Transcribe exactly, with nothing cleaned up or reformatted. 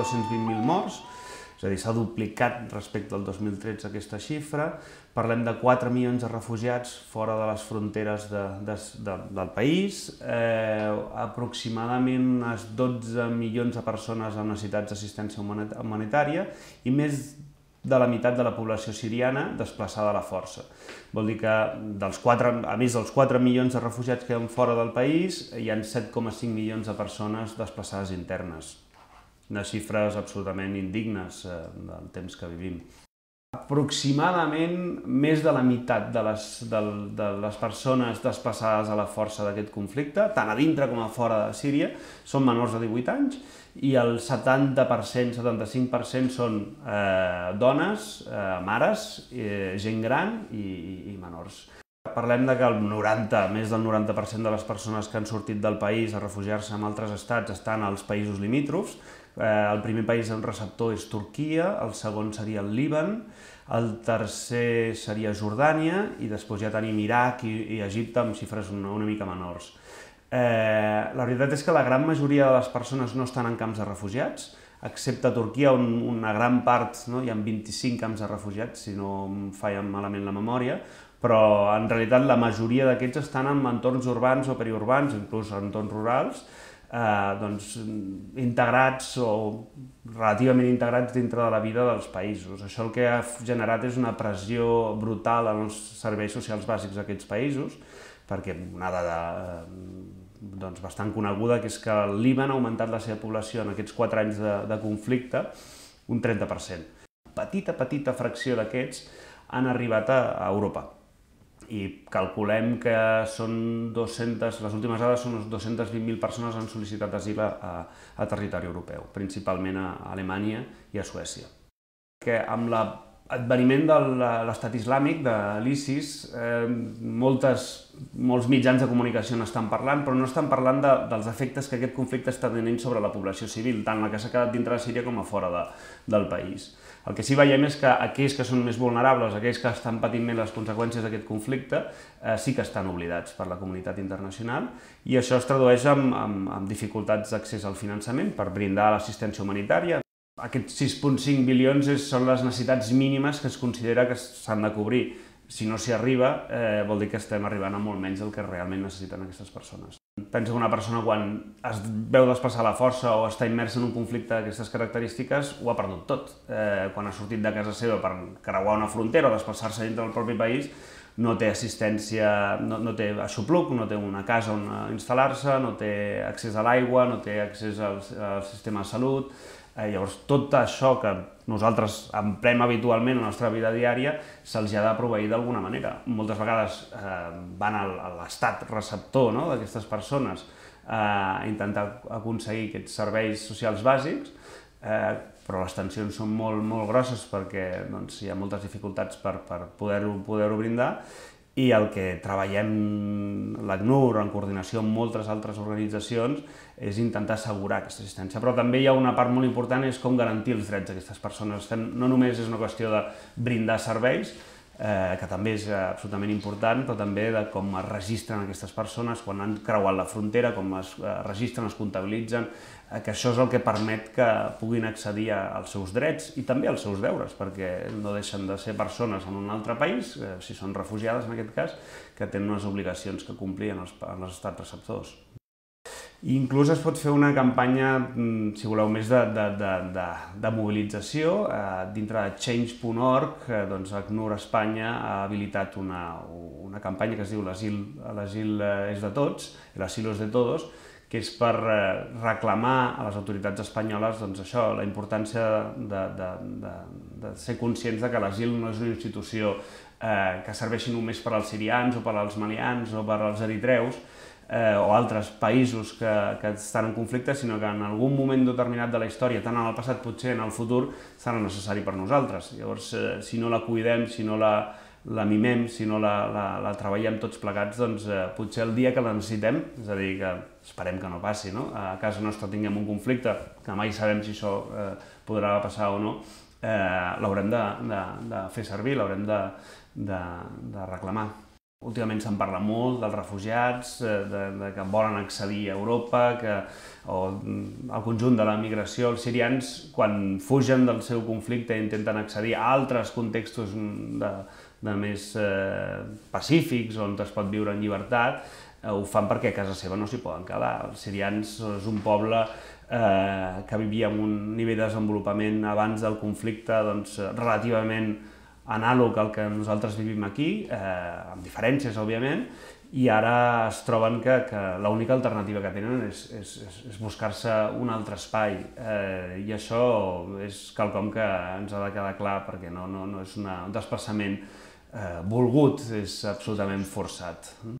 de dos-cents vint mil morts, és a dir, s'ha duplicat respecte al dos mil tretze aquesta xifra. Parlem de quatre milions de refugiats fora de les fronteres de, de, de, del país, eh, aproximadament unes dotze milions de persones amb necessitats d'assistència humanitària i més de la meitat de la població siriana desplaçada a la força. Vol dir que, dels quatre, a més dels quatre milions de refugiats que hi ha fora del país, hi ha set coma cinc milions de persones desplaçades internes. Unes xifres absolutament indignes eh, del temps que vivim. Aproximadament més de la meitat de les, de, de les persones desplaçades a la força d'aquest conflicte, tant a dintre com a fora de Síria, són menors de divuit anys i el setanta per cent, setanta-cinc per cent són eh, dones, eh, mares, eh, gent gran i, i, i menors. Parlem de que el noranta, més del noranta per cent de les persones que han sortit del país a refugiar-se en altres estats estan als països limítrofs. El primer país en receptor és Turquia, el segon seria el Líban, el tercer seria Jordània i després ja tenim Iraq i, i Egipte amb xifres una, una mica menors. Eh, la veritat és que la gran majoria de les persones no estan en camps de refugiats, excepte a Turquia, on una gran part, no? Hi ha vint-i-cinc camps de refugiats, si no em falla malament la memòria, però en realitat la majoria d'aquests estan en entorns urbans o periurbans, inclús en entorns rurals, eh, doncs, integrats o relativament integrats dintre de la vida dels països. Això el que ha generat és una pressió brutal en els serveis socials bàsics d'aquests països, perquè una dada doncs, bastant coneguda, que és que el Líban ha augmentat la seva població en aquests quatre anys de, de conflicte un trenta per cent. Petita, petita fracció d'aquests han arribat a, a Europa. I calculem que són dues-centes, les últimes dades són unes dues-centes vint mil persones que han sol·licitat asil a, a territori europeu, principalment a Alemanya i a Suècia. Que amb l'adveniment de l'estat islàmic, de l'ISIS, eh, molts mitjans de comunicació n'estan parlant, però no estan parlant de, dels efectes que aquest conflicte està tenint sobre la població civil, tant la que s'ha quedat dintre de Síria com a fora de, del país. El que sí que veiem és que aquells que són més vulnerables, aquells que estan patint més les conseqüències d'aquest conflicte, eh, sí que estan oblidats per la comunitat internacional i això es tradueix en, en, en dificultats d'accés al finançament per brindar l'assistència humanitària. Aquests sis coma cinc bilions són les necessitats mínimes que es considera que s'han de cobrir. Si no s'hi arriba, eh, vol dir que estem arribant a molt menys del que realment necessiten aquestes persones. Penso que una persona quan es veu desplaçar la força o està immersa en un conflicte d'aquestes característiques ho ha perdut tot. Eh, quan ha sortit de casa seva per creuar una frontera o desplaçar-se dintre del propi país, no té assistència, no, no té aixopluc, no té una casa on instal·lar-se, no té accés a l'aigua, no té accés al, al sistema de salut. Eh, llavors, tot això que nosaltres emprem habitualment a la nostra vida diària se'ls ha de proveir d'alguna manera. Moltes vegades eh, van a l'estat receptor, no?, d'aquestes persones eh, a intentar aconseguir aquests serveis socials bàsics, eh, però les tensions són molt, molt grosses perquè doncs, hi ha moltes dificultats per, per poder-ho poder-ho brindar. I el que treballem l'ACNUR, en coordinació amb moltes altres organitzacions, és intentar assegurar aquesta assistència. Però també hi ha una part molt important, és com garantir els drets d'aquestes persones. No només és una qüestió de brindar serveis, eh, que també és absolutament important, però també de com es registren aquestes persones quan han creuat la frontera, com es registren, es comptabilitzen, eh, que això és el que permet que puguin accedir als seus drets i també als seus deures, perquè no deixen de ser persones en un altre país, eh, si són refugiades en aquest cas, que tenen unes obligacions que complir en els, en els estats receptors. I inclús es pot fer una campanya, si voleu, més de, de, de, de, de mobilització. Dintre de Change punt org, doncs, C N U R Espanya ha habilitat una, una campanya que es diu "L'asil és de tots", "L'asil és de todos", que és per reclamar a les autoritats espanyoles doncs això, la importància de, de, de, de ser conscients de que l'asil no és una institució eh, que serveixi només per als sirians o per als malians o per als eritreus eh, o altres països que, que estan en conflicte, sinó que en algun moment determinat de la història, tant en el passat potser en el futur, serà necessari per nosaltres. Llavors, eh, si no la cuidem, si no la... la mimem, si no la, la, la treballem tots plegats, doncs eh, potser el dia que la necessitem, és a dir, que esperem que no passi, no? A casa nostra tinguem un conflicte, que mai sabem si això eh, podrà passar o no, eh, l'haurem de, de, de fer servir, l'haurem de, de, de reclamar. Últimament se'n parla molt dels refugiats, de, de que volen accedir a Europa, que, o al conjunt de la migració. Els sirians, quan fugen del seu conflicte, intenten accedir a altres contextos de, de més eh, pacífics, on es pot viure en llibertat, eh, ho fan perquè a casa seva no s'hi poden quedar. Els sirians és un poble eh, que vivia amb un nivell de desenvolupament abans del conflicte doncs, relativament anàleg al que nosaltres vivim aquí, eh, amb diferències, òbviament, i ara es troben que, que l'única alternativa que tenen és, és, és buscar-se un altre espai. Eh, I això és quelcom que ens ha de quedar clar, perquè no, no, no és una, un desplaçament eh, volgut, és absolutament forçat.